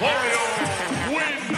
Wario wins!